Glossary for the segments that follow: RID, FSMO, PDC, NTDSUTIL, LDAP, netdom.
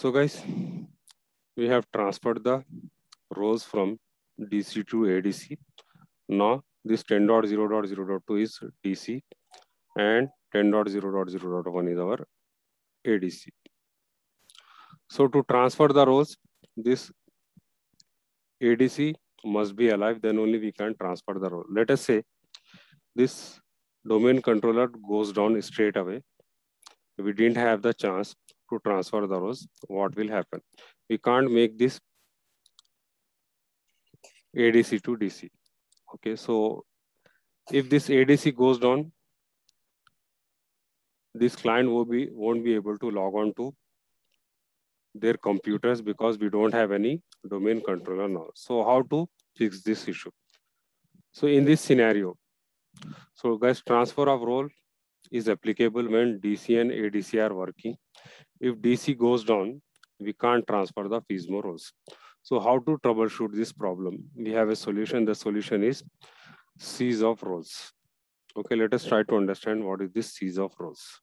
So guys, we have transferred the rows from DC to ADC. Now this 10.0.0.2 is DC and 10.0.0.1 is our ADC. So to transfer the rows, this ADC must be alive, then only we can transfer the row. Let us say this domain controller goes down straight away. We didn't have the chance to transfer the rows. What will happen? We can't make this ADC to DC. Okay, so if this ADC goes down, this client won't be able to log on to their computers because we don't have any domain controller now. So how to fix this issue? So in this scenario, so guys, transfer of role is applicable when DC and ADC are working. If DC goes down, we can't transfer the FSMO roles. So how to troubleshoot this problem? We have a solution. The solution is seas of roles. Okay, let us try to understand what is this seas of roles.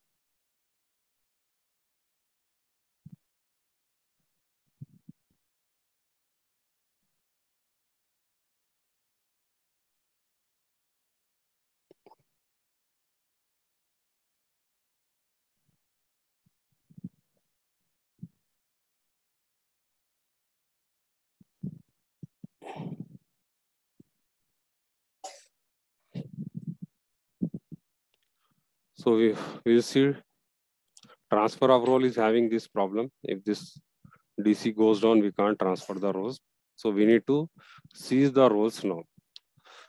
So we see transfer of role is having this problem. If this DC goes down, we can't transfer the roles. So we need to seize the roles now.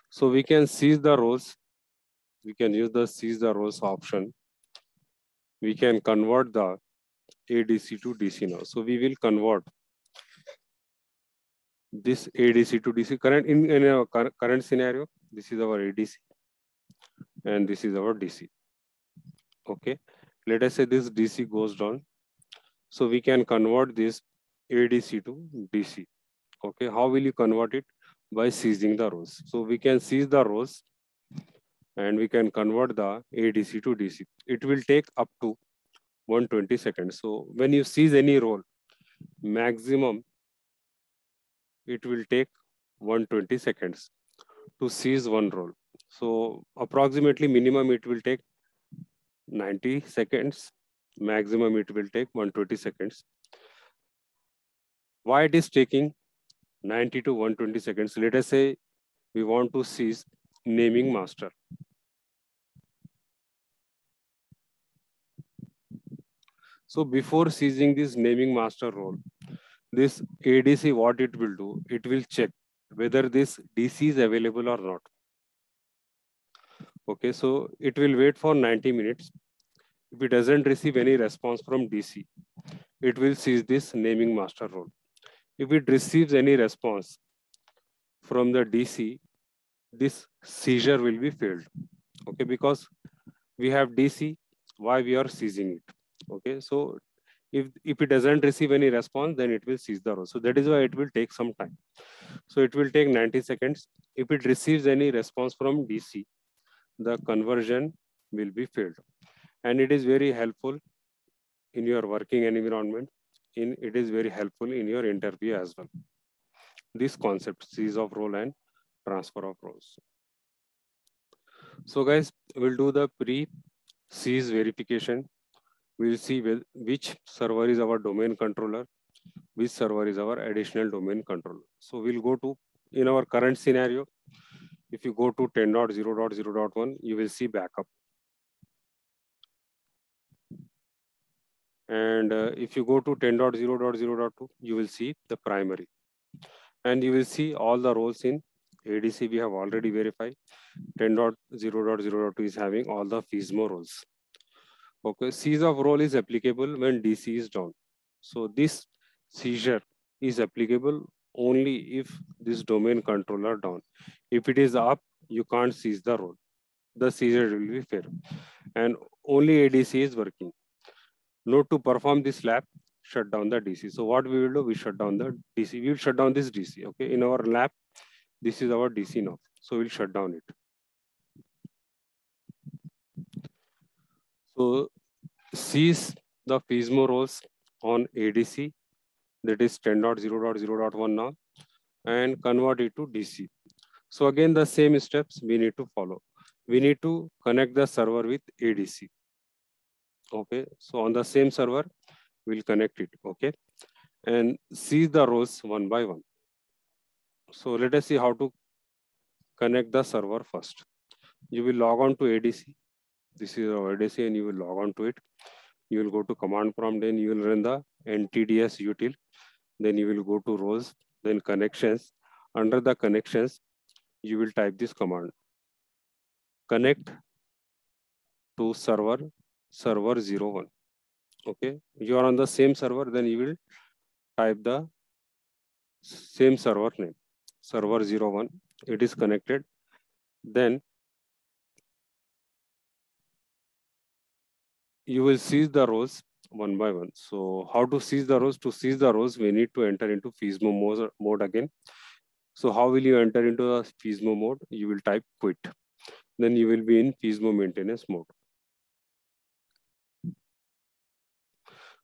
So we can seize the roles. We can use the seize the roles option. We can convert the ADC to DC now. So we will convert this ADC to DC. In our current scenario, this is our ADC and this is our DC. Okay, let us say this DC goes down. So we can convert this ADC to DC. Okay, how will you convert it? By seizing the rows. So we can seize the rows and we can convert the ADC to DC. It will take up to 120 seconds. So when you seize any role, maximum it will take 120 seconds to seize one role. So approximately minimum it will take 90 seconds, maximum it will take 120 seconds. Why it is taking 90 to 120 seconds? Let us say we want to seize naming master. So before seizing this naming master role, this ADC, what it will do? It will check whether this DC is available or not. Okay, so it will wait for 90 minutes. If it doesn't receive any response from DC, it will seize this naming master role. If it receives any response from the DC, this seizure will be failed. Okay, because we have DC, why we are seizing it? Okay, so if it doesn't receive any response, then it will seize the role. So that is why it will take some time. So it will take 90 seconds. If it receives any response from DC, the conversion will be failed. And it is very helpful in your working environment. It is very helpful in your interview as well. This concept, seize of role and transfer of roles. So guys, we'll do the pre-seize verification. We'll see which server is our domain controller, which server is our additional domain controller. So we'll go to, in our current scenario, if you go to 10.0.0.1, you will see backup. And if you go to 10.0.0.2, you will see the primary. And you will see all the roles in ADC we have already verified. 10.0.0.2 is having all the FSMO roles. Okay, seize of role is applicable when DC is down. So this seizure is applicable only if this domain controller down. If it is up, you can't seize the role. The seizure will be fair. And only ADC is working. Note, to perform this lap, shut down the DC. So what we will do, we shut down the DC. We will shut down this DC. Okay, in our lap, this is our DC now. So we'll shut down it. So seize the FSMO roles on ADC that is 10.0.0.1 now, and convert it to DC. So again, the same steps we need to follow. We need to connect the server with ADC. Okay, so on the same server, we'll connect it. Okay, and see the roles one by one. So let us see how to connect the server first. You will log on to ADC. This is our ADC, and you will log on to it. You will go to command prompt, then you will run the NTDSUTIL. Then you will go to roles, then connections. Under the connections, you will type this command: connect to server, server 01. Okay, you are on the same server, then you will type the same server name, server 01. It is connected. Then you will seize the rows one by one. So how to seize the rows? To seize the rows, we need to enter into FSMO mode again. So how will you enter into the FSMO mode? You will type quit. Then you will be in FSMO maintenance mode.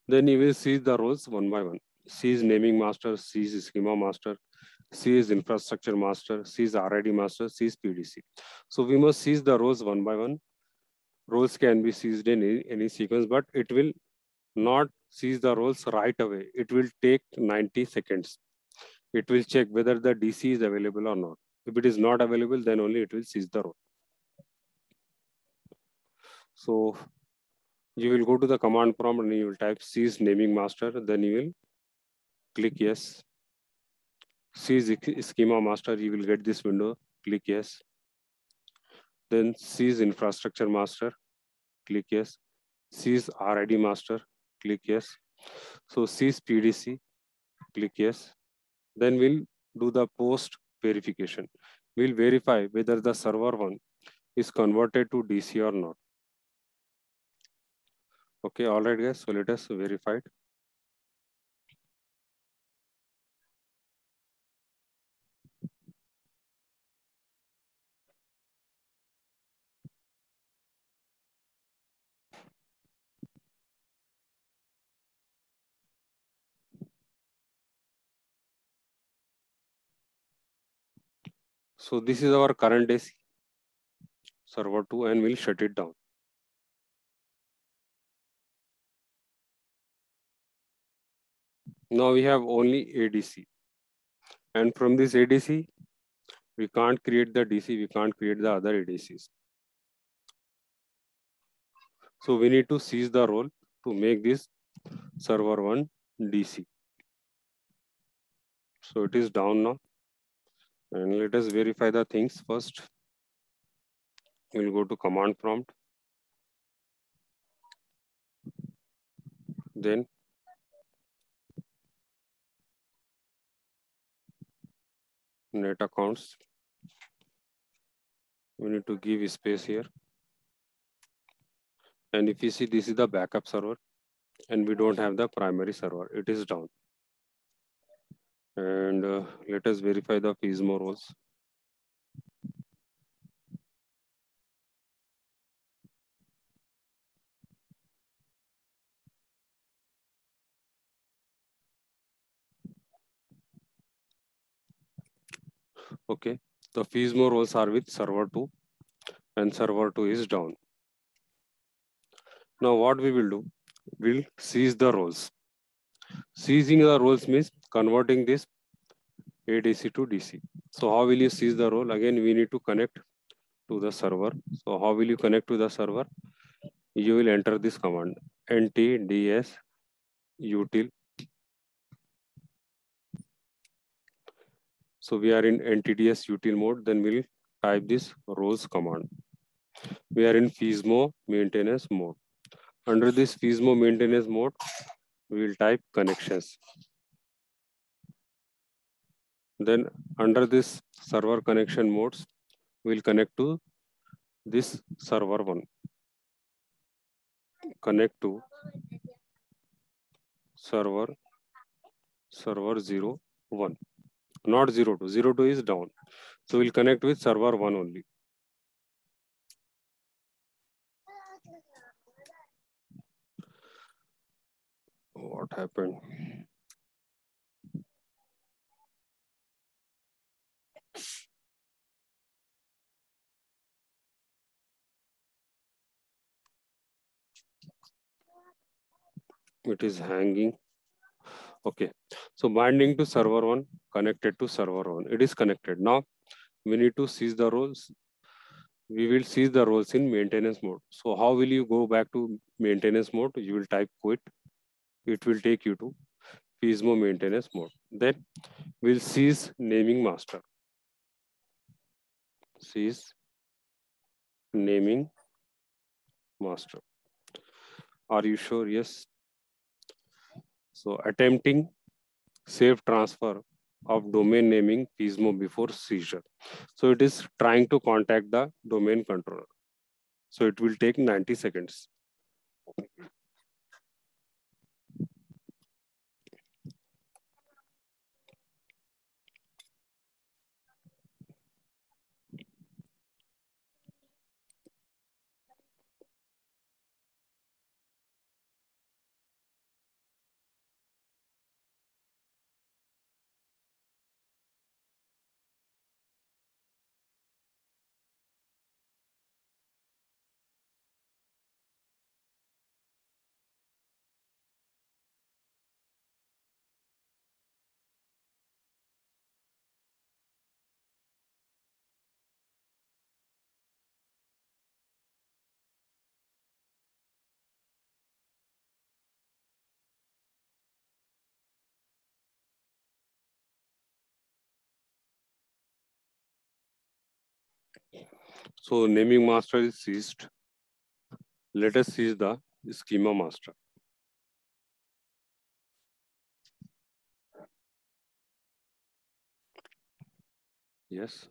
Then you will seize the roles one by one. Seize naming master, seize schema master, seize infrastructure master, seize RID master, seize PDC. So we must seize the roles one by one. Roles can be seized in any sequence, but it will not seize the roles right away. It will take 90 seconds. It will check whether the DC is available or not. If it is not available, then only it will seize the role. So you will go to the command prompt and you will type seize naming master. Then you will click yes. Seize schema master. You will get this window. Click yes. Then seize infrastructure master. Click yes. Seize RID master. Click yes. So seize PDC. Click yes. Then we'll do the post verification. We'll verify whether the server one is converted to DC or not. Okay, all right, guys. So let us verify it. So this is our current AC, server 2, and we'll shut it down. Now we have only ADC. And from this ADC, we can't create the DC, we can't create the other ADCs. So we need to seize the role to make this server 1 DC. So it is down now. And let us verify the things first. We'll go to command prompt. Then net accounts. We need to give space here. And if you see, this is the backup server. And we don't have the primary server. It is down. And let us verify the FSMO roles. Okay, the FSMO roles are with server 2 and server 2 is down. Now what we will do, we'll seize the roles. Seizing the roles means converting this ADC to DC. So how will you seize the role? Again, we need to connect to the server. So how will you connect to the server? You will enter this command, NTDSUTIL. So we are in NTDSUTIL mode. Then we'll type this roles command. We are in FSMO maintenance mode. Under this FSMO maintenance mode, we will type connections. Then under this server connection modes, we'll connect to this server one. Connect to server 01. Not 02. 02 is down. So we'll connect with server 1 only. What happened? it is hanging. Okay, so binding to server one, connected to server one. It is connected. Now we need to seize the roles. We will seize the roles in maintenance mode. So how will you go back to maintenance mode? You will type quit. It will take you to FSMO maintenance mode. Then we'll seize naming master. Seize naming master. Are you sure? Yes. So attempting safe transfer of domain naming FSMO before seizure. So it is trying to contact the domain controller. So it will take 90 seconds. So naming master is seized. Let us seize the schema master. Yes.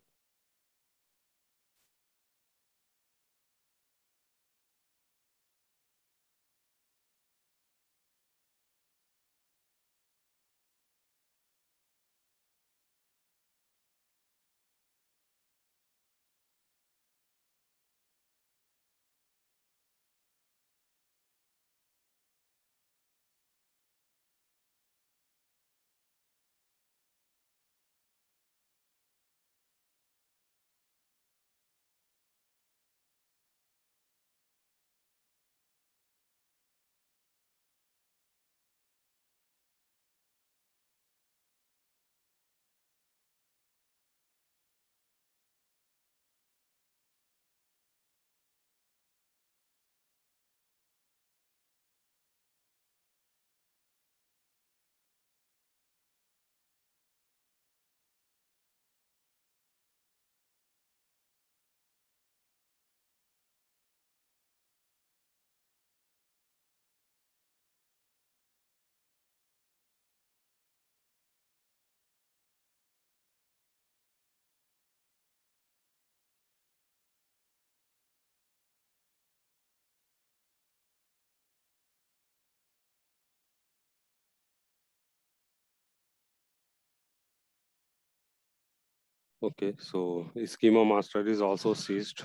Okay, so schema master is also seized.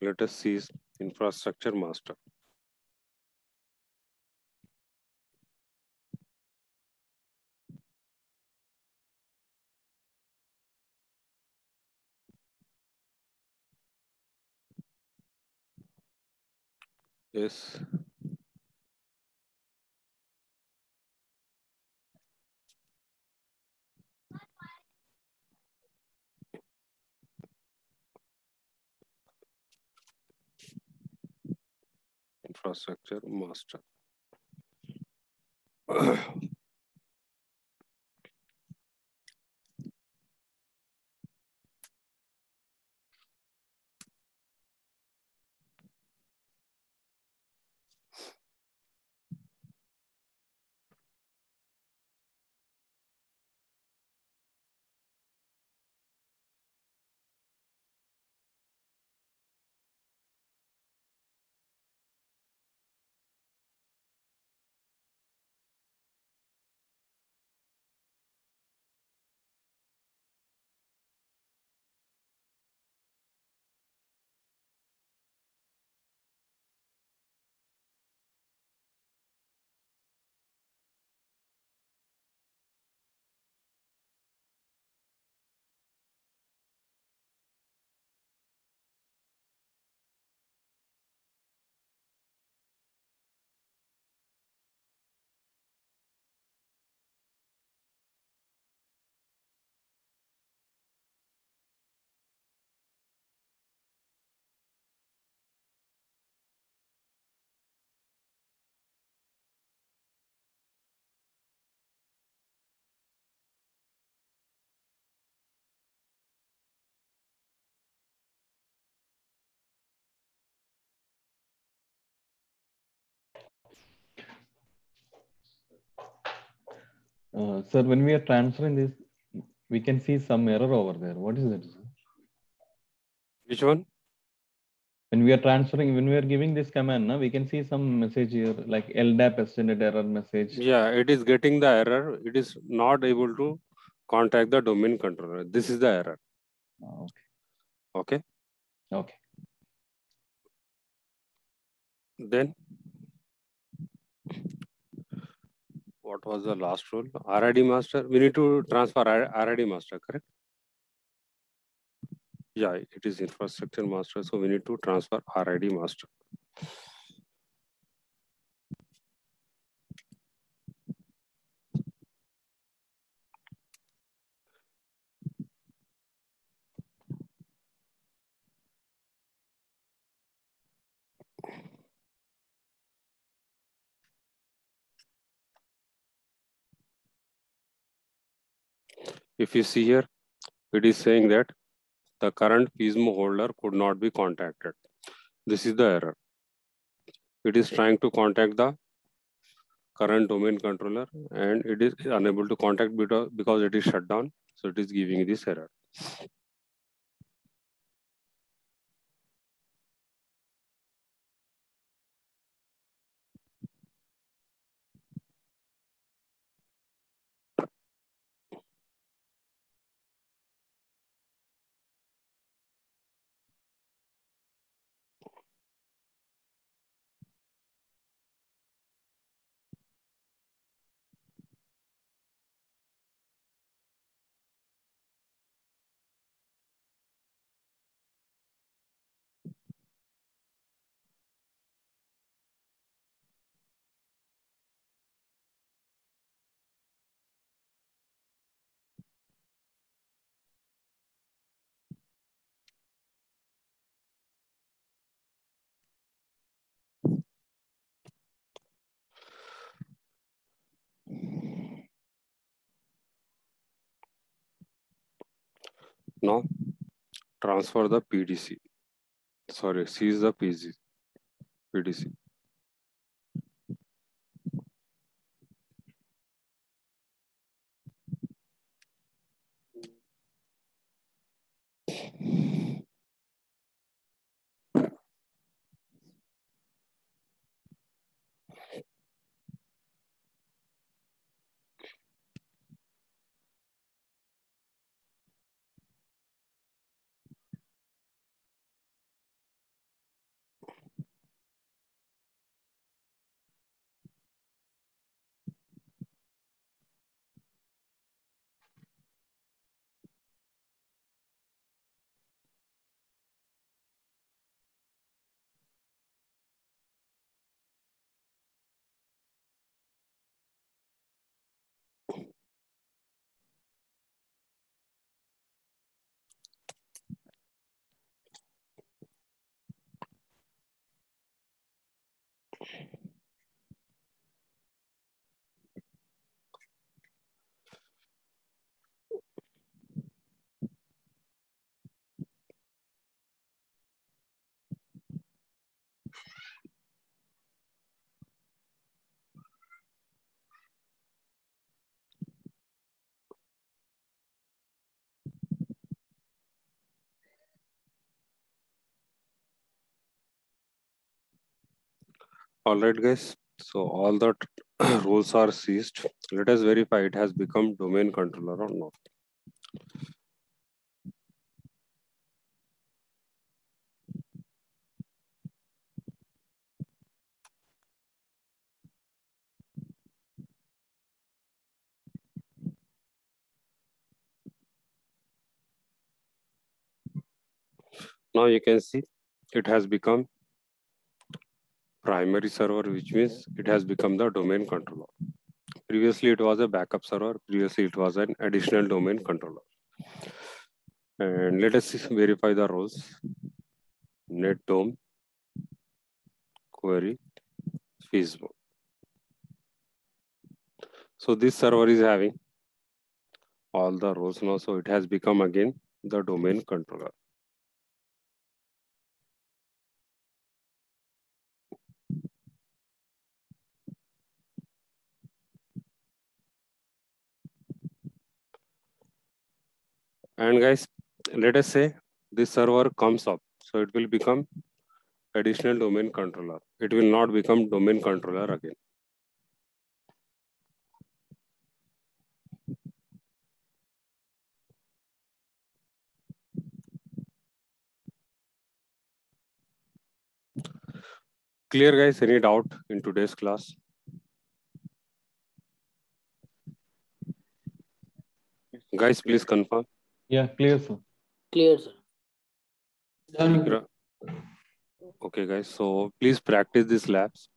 Let us seize infrastructure master. Yes. Infrastructure master. Sir, when we are transferring this, we can see some error over there. What is it? Which one? When we are transferring, when we are giving this command, we can see some message here like LDAP extended error message. Yeah, it is getting the error. It is not able to contact the domain controller. This is the error. Okay. Okay. Okay. Then, what was the last rule? RID master. We need to transfer RID master, correct? Yeah, it is infrastructure master. So we need to transfer RID master. If you see here, it is saying that the current FSMO holder could not be contacted. This is the error. It is trying to contact the current domain controller and it is unable to contact because it is shut down. So it is giving this error. Now, transfer the PDC. Sorry, seize the PDC. All right, guys. So all the roles are seized. Let us verify it has become domain controller or not. Now you can see it has become primary server, which means it has become the domain controller. Previously, it was a backup server. Previously, it was an additional domain controller. And let us verify the roles. Netdom, query, FSMO. So this server is having all the roles now. So it has become again the domain controller. And guys, let us say this server comes up. So it will become additional domain controller. It will not become domain controller again. Clear guys, any doubt in today's class? Guys, please confirm. Yeah, clear sir. Clear sir. Done. Okay guys, so please practice these labs.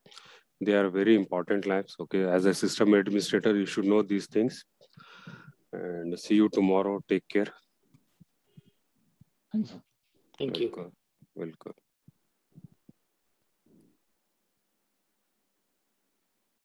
They are very important labs. Okay, as a system administrator, you should know these things. And see you tomorrow. Take care. Thank you. Welcome.